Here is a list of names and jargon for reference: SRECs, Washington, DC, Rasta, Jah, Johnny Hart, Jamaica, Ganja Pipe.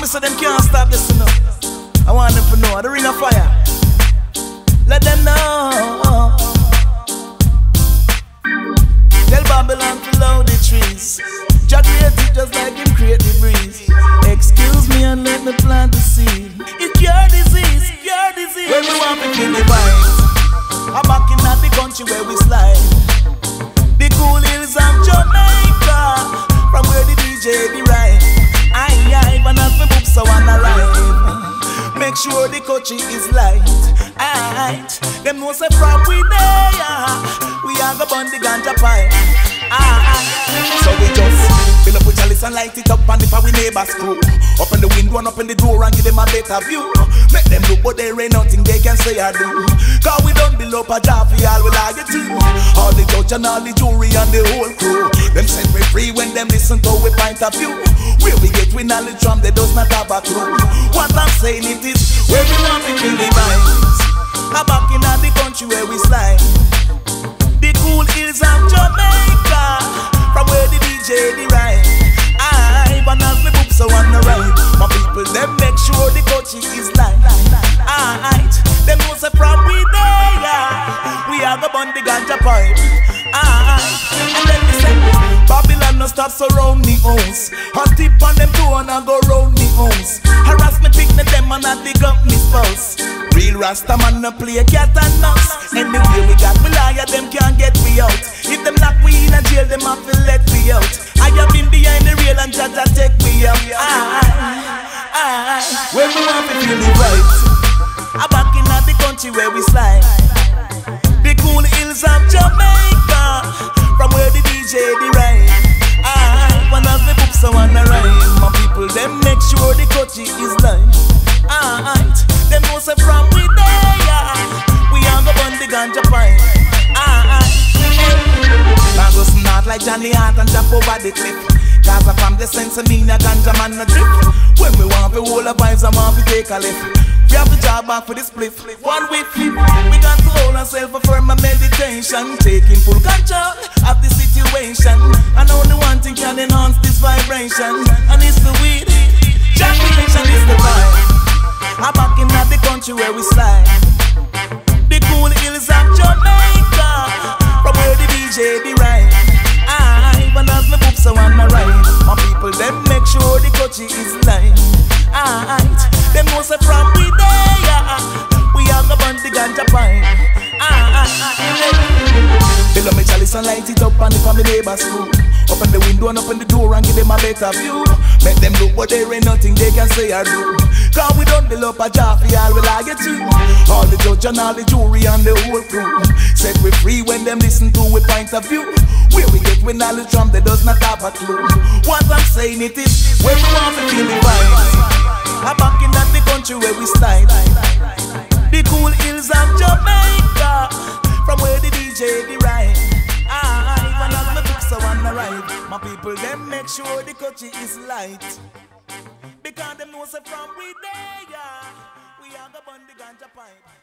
me so them can't stop this, you know. I want them to know the ring of fire. Let them know. Tell Babylon to load the trees. Jah created it just like him created the breeze. Excuse me and let me plant the seed. It's your disease, your disease. When we want to kill the vibes, I'm back in the country where we slide. The cool hills of Jamaica, from where the DJ be right. I even have my books, I wanna ride. Make sure the coach is light. Them no say from we there. We are gonna burn the ganja pipe. So we just fill up with chalice and light it up and if our neighbors crew. Open the window and open the door and give them a better view. Make them look but there ain't nothing they can say or do. Cause we don't build up a job, we all will argue too. All the judge and all the jury and the whole crew. Them set me free when them listen to we point of view. Where we get with knowledge from they does not have a clue. What I'm saying it is, where we want to kill the vibes. I'm back in the country where we slide. The cool hills of Jamaica, from where the DJ derives. I even have my books, I wanna ride. My people them make sure the coaching is light. Alright, them know say from we there. We have a bun the ganja pipe. And then we say Babylon no stop surround the homes. Hot tip on them too and I go round the homes. Harass me, pick me them and I dig up me spouse. Real Rasta man no play cat and mouse. Anyway we got we liar, them can't get me out. If them lock we in a jail, them have to let me out. I have been behind the rail and Jaja take me out. When we want to feel the vibes, I'm back in the country where we slide. The cool hills of Jamaica, from where the DJ derives. One of the books I wanna ride. My people them make sure the country is live. Them know say from we there. We are gonna burn the ganja pipe. Now go snort like Johnny Hart and jump over the cliff. Cause I from the sense of me, a ganja man no trip. When we want to hold the vibes, I want to take a lift. We have to drive back for this split. One whiff, we got to hold ourselves firm and meditation. Taking full control of the situation. And only one thing can enhance this vibration, and it's the weed. Jackation is the vibe. I'm back in the country where we slide. The cool hills of Jamaica, from where the DJ be right. Even as my books I wanna ride. My people them make sure the coaching is light. Them know say from we there. We are gonna burn the ganja pipe. Fill up my chalice and light it up and if I'm a neighbor's crew. Open the window and open the door and give them a better view. Make them look but there ain't nothing they can say or do. Cause we don't build up a job, we all will argue too. All the judge and all the jury and the whole crew. Set we free when them listen to we point of view. Where we get with knowledge from they does not have a clue. What I'm saying it is, where we want to feel the vibes. I'm back in the country where we slide. The cool hills of Jamaica, from where the DJ derives. Even as my books I wanna ride. My people them make sure the country is light. Because them know say from we there. We are gonna burn the ganja pipe.